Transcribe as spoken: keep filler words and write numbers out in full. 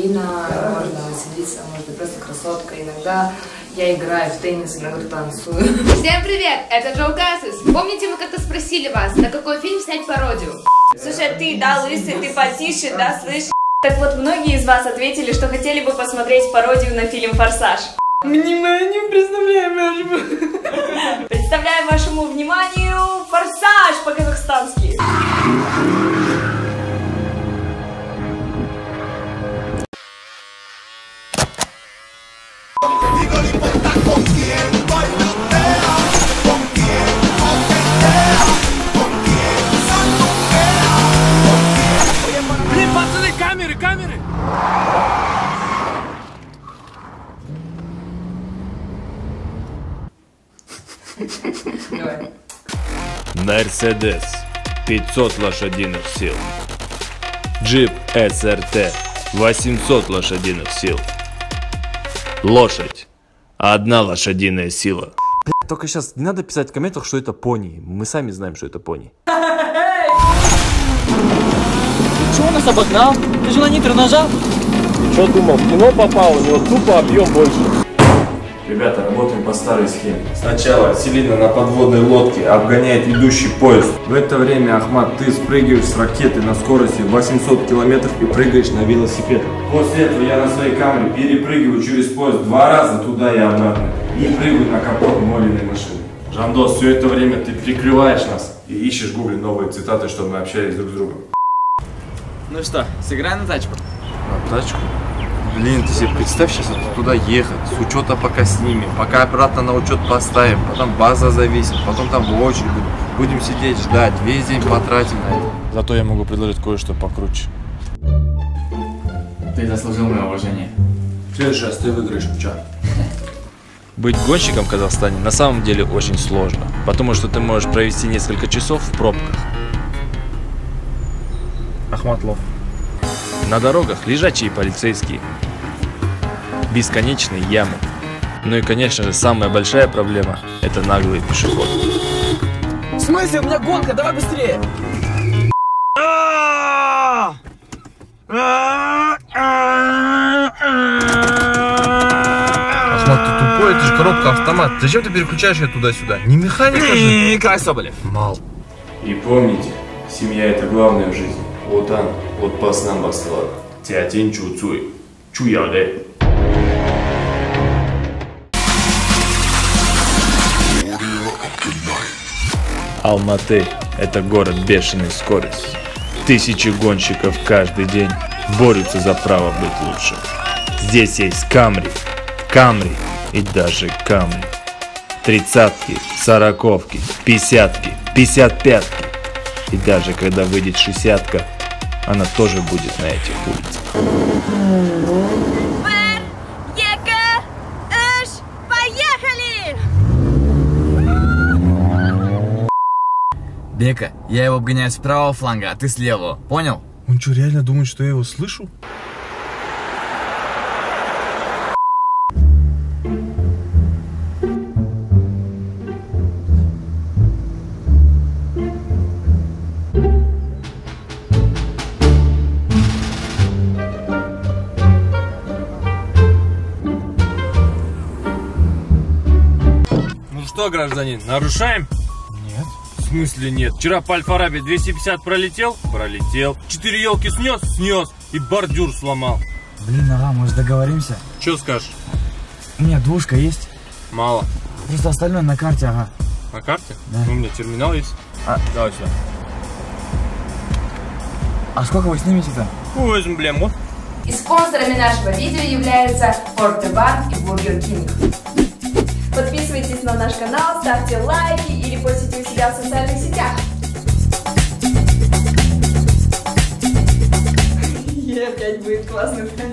Селина, можно веселиться, можно просто красотка. Иногда я играю в теннис, иногда танцую. Всем привет, это Джоу. Помните, мы как-то спросили вас, на какой фильм снять пародию? Слушай, ты, да, лысый, ты потише, да, слышишь? Так вот, многие из вас ответили, что хотели бы посмотреть пародию на фильм «Форсаж». Внимание, представляем, представляем вашему вниманию «Форсаж» по-казахстански. Mercedes пятьсот лошадиных сил, Джип эс эр тэ восемьсот лошадиных сил. Лошадь одна лошадиная сила. Только сейчас не надо писать в комментах, что это пони. Мы сами знаем, что это пони. Ты чего нас обогнал? Ты же на нитро нажал? Что думал, в кино попал, у него тупо объем больше. Ребята, работаем по старой схеме. Сначала Селина на подводной лодке обгоняет идущий поезд. В это время, Ахмат, ты спрыгиваешь с ракеты на скорости восемьсот километров и прыгаешь на велосипед. После этого я на своей камере перепрыгиваю через поезд два раза туда и обратно. И прыгаю на капот молиной машины. Жандос, все это время ты прикрываешь нас и ищешь в Google новые цитаты, чтобы мы общались друг с другом. Ну что, сыграй на тачку. На тачку? Блин, ты себе представь, сейчас туда ехать, с учета пока снимем, пока обратно на учет поставим, потом база зависит, потом там в очередь будем, будем сидеть, ждать, весь день потратим на это. Зато я могу предложить кое-что покруче. Ты заслужил мое уважение. В следующий раз ты выиграешь, чё? Быть гонщиком в Казахстане на самом деле очень сложно, потому что ты можешь провести несколько часов в пробках. Ахматлов. На дорогах лежачие полицейские, бесконечные ямы. Ну и, конечно же, самая большая проблема – это наглые пешеходы. В смысле? У меня гонка, давай быстрее! Ахмат, ты тупой, это же коробка автомат. Зачем ты переключаешь ее туда-сюда? Не механика же? Край Соболев. Мал. И помните, семья – это главное в жизни. Вот он, вот пас нам басла. Тятин чу цуй, чу яде. Алматы – это город бешеной скорости. Тысячи гонщиков каждый день борются за право быть лучше. Здесь есть камри, камри и даже камри. Тридцатки, сороковки, пятьдесятки, пятьдесят пятки. И даже когда выйдет шестьдесятка, она тоже будет на этих улицах. Бар, Бека, Эш, поехали! Бека, я его обгоняю с правого фланга, а ты с левого, понял? Он что, реально думает, что я его слышу? Что, гражданин, нарушаем? Нет. В смысле нет? Вчера по Аль-Фараби двести пятьдесят пролетел? Пролетел. Четыре елки снес? Снес. И бордюр сломал. Блин, ага, может договоримся? Че скажешь? У меня двушка есть. Мало. Просто остальное на карте, ага. На карте? Да. Ну, у меня терминал есть. А... Давай все. А сколько вы снимете-то? Возьмем бляму. И спонсорами нашего видео являются ForteBank и Бургер Кинг. Подписывайтесь на наш канал, ставьте лайки и репостите у себя в социальных сетях. Е, опять будет классно.